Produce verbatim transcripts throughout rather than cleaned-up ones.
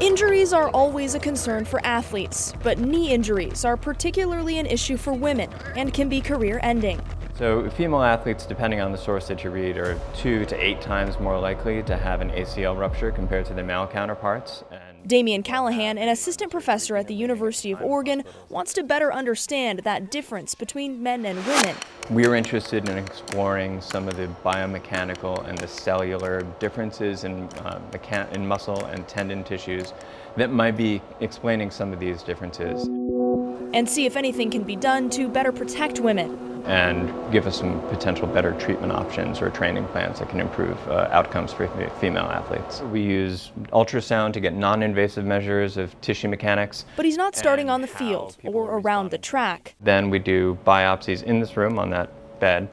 Injuries are always a concern for athletes, but knee injuries are particularly an issue for women and can be career-ending. So female athletes, depending on the source that you read, are two to eight times more likely to have an A C L rupture compared to their male counterparts. And Damien Callahan, an assistant professor at the University of Oregon, wants to better understand that difference between men and women. We are interested in exploring some of the biomechanical and the cellular differences in, uh, mecha in muscle and tendon tissues that might be explaining some of these differences. And see if anything can be done to better protect women. And give us some potential better treatment options or training plans that can improve uh, outcomes for female athletes. We use ultrasound to get non-invasive measures of tissue mechanics. But he's not starting on the field or around the track. Then we do biopsies in this room on that bed.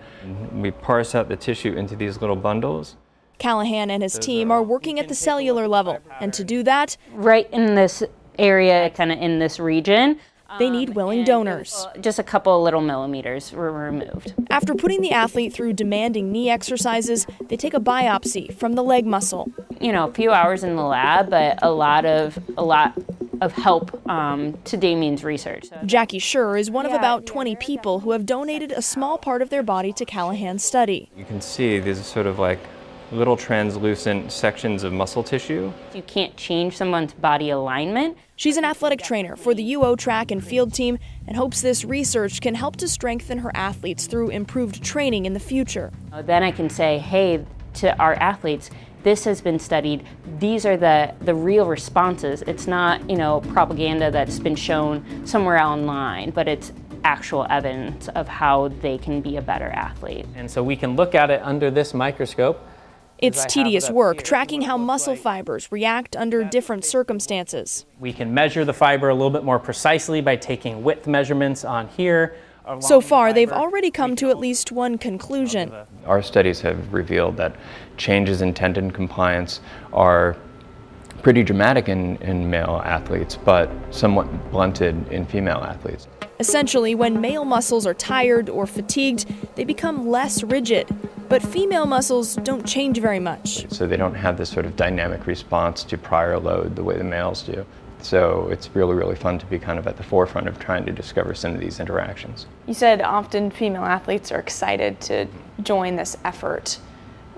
We parse out the tissue into these little bundles. Callahan and his team are working at the cellular level, and to do that, right in this area, kind of in this region, they need willing donors. Just a couple little millimeters were removed. After putting the athlete through demanding knee exercises, they take a biopsy from the leg muscle. You know, a few hours in the lab, but a lot of a lot of help um, to Damien's research. Jackie Schur is one of about twenty people who have donated a small part of their body to Callahan's study. You can see these are sort of like little translucent sections of muscle tissue. You can't change someone's body alignment. She's an athletic trainer for the U O track and field team and hopes this research can help to strengthen her athletes through improved training in the future. Then I can say, hey, to our athletes, this has been studied. These are the, the real responses. It's not, you know, propaganda that's been shown somewhere online, but it's actual evidence of how they can be a better athlete. And so we can look at it under this microscope. It's tedious work tracking how muscle fibers react under different circumstances. We can measure the fiber a little bit more precisely by taking width measurements on here. So far, they've already come to at least one conclusion. Our studies have revealed that changes in tendon compliance are pretty dramatic in, in male athletes, but somewhat blunted in female athletes. Essentially, when male muscles are tired or fatigued, they become less rigid. But female muscles don't change very much. So they don't have this sort of dynamic response to prior load the way the males do. So it's really, really fun to be kind of at the forefront of trying to discover some of these interactions. You said often female athletes are excited to join this effort.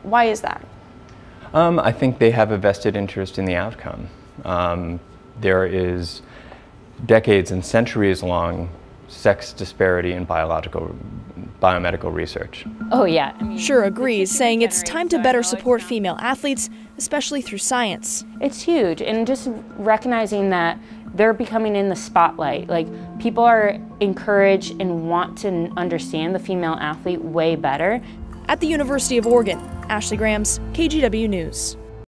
Why is that? Um, I think they have a vested interest in the outcome. Um, there is decades and centuries long sex disparity in biological biomedical research. Oh yeah. I mean, Schur agrees, saying it's time to better support female athletes, especially through science. It's huge, and just recognizing that they're becoming in the spotlight. Like, people are encouraged and want to understand the female athlete way better. At the University of Oregon, Ashley Grahams, K G W News.